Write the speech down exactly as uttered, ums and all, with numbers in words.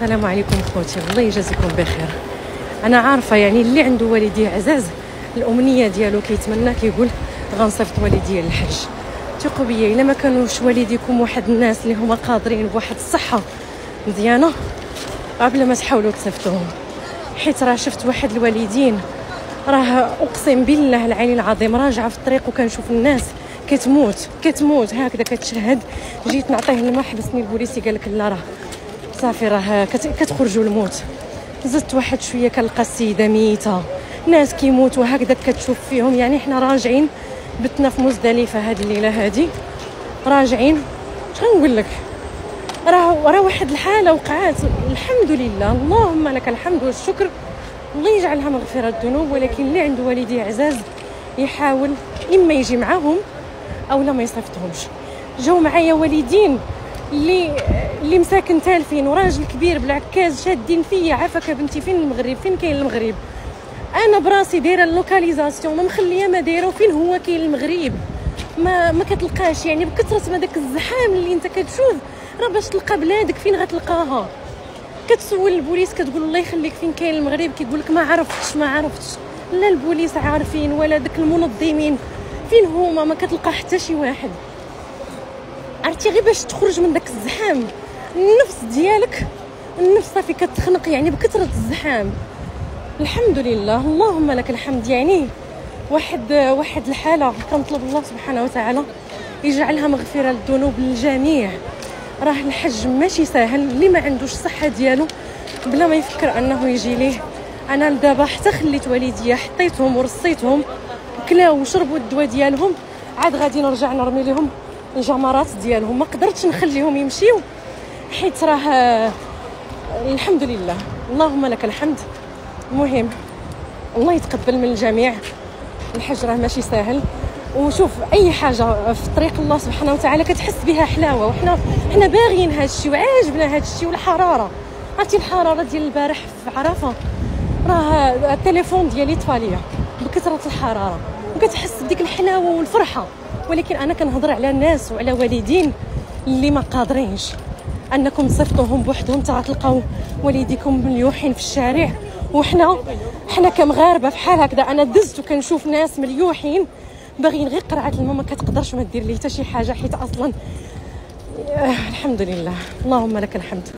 السلام عليكم خوتي، الله يجازيكم بخير. انا عارفه يعني اللي عنده والديه عزاز الامنيه ديالو كيتمنى كيقول غنصيفط والديه للحج. ثقوا بيا الا ما كانوش والديكم واحد الناس اللي هما قادرين بواحد الصحه مزيانه قبل ما تحاولوا تصيفطوهم، حيت راه شفت واحد الوالدين راه اقسم بالله العلي العظيم راجعه في الطريق وكنشوف الناس كتموت كتموت هكذا كتشهد. جيت نعطيه الماء حبسني البوليسي قال لك لا راه صافي راه كتخرجوا الموت. زدت واحد شويه كنلقى السيده ميته، ناس كيموتوا هكذا كتشوف فيهم. يعني حنا راجعين بتنا في مزدلفه هذه الليله هذه راجعين، شغنقول لك راه راه واحد الحاله وقعات. الحمد لله اللهم لك الحمد والشكر، الله يجعلها مغفره الذنوب. ولكن اللي عنده والديه عزاز يحاول اما يجي معاهم او لا ما يصيفطهمش. جاو معايا والدين اللي اللي مساكن تالفين وراجل كبير بالعكاز شادين فيا، عافاك بنتي فين المغرب، فين كاين المغرب؟ انا براسي دايره اللوكاليزاسيون ما مخليه ما دايره فين هو كاين المغرب، ما ما كتلقاش. يعني بكثره ما داك الزحام اللي انت كتشوف راه باش تلقى بلادك فين غتلقاها. كتسول البوليس كتقول الله يخليك فين كاين المغرب، كيقول لك ما عرفتش ما عرفتش. لا البوليس عارفين ولا داك المنظمين فين هما، ما كتلقى حتى شي واحد. عرفتي غير باش تخرج من داك الزحام النفس ديالك النفس صافي كتخنق يعني بكثره الزحام. الحمد لله اللهم لك الحمد. يعني واحد واحد الحاله كنطلب الله سبحانه وتعالى يجعلها مغفره للذنوب للجميع. راه الحج ماشي ساهل، اللي ما عندوش الصحه ديالو بلا ما يفكر انه يجي ليه. انا لدابا حتى خليت والديا حطيتهم ورصيتهم كلاو وشربوا الدواء ديالهم، عاد غادي نرجع نرمي لهم الجمرات ديالهم. ما قدرتش نخليهم يمشيو حيت راه الحمد لله اللهم لك الحمد. المهم الله يتقبل من الجميع. الحج راه ماشي ساهل، وشوف اي حاجه في طريق الله سبحانه وتعالى كتحس بها حلاوه، وحنا حنا باغيين هذا الشيء وعاجبنا هذا الشيء. والحراره عرفتي الحراره ديال البارح في عرفه راه التليفون ديالي طفى ليا بكثره الحراره، وكتحس بديك الحلاوه والفرحه. ولكن انا كنهضر على الناس وعلى والدين اللي ما قادرينش انكم تصيفطوهم بوحدهم. حتى غتلقاو والديكم مليوحين في الشارع، وحنا حنا كمغاربه فحال هكذا. انا دزت وكنشوف ناس مليوحين باغيين غير قرعه الماء، ما كتقدرش ما دير ليه حتى شي حاجه حيت اصلا. آه الحمد لله اللهم لك الحمد.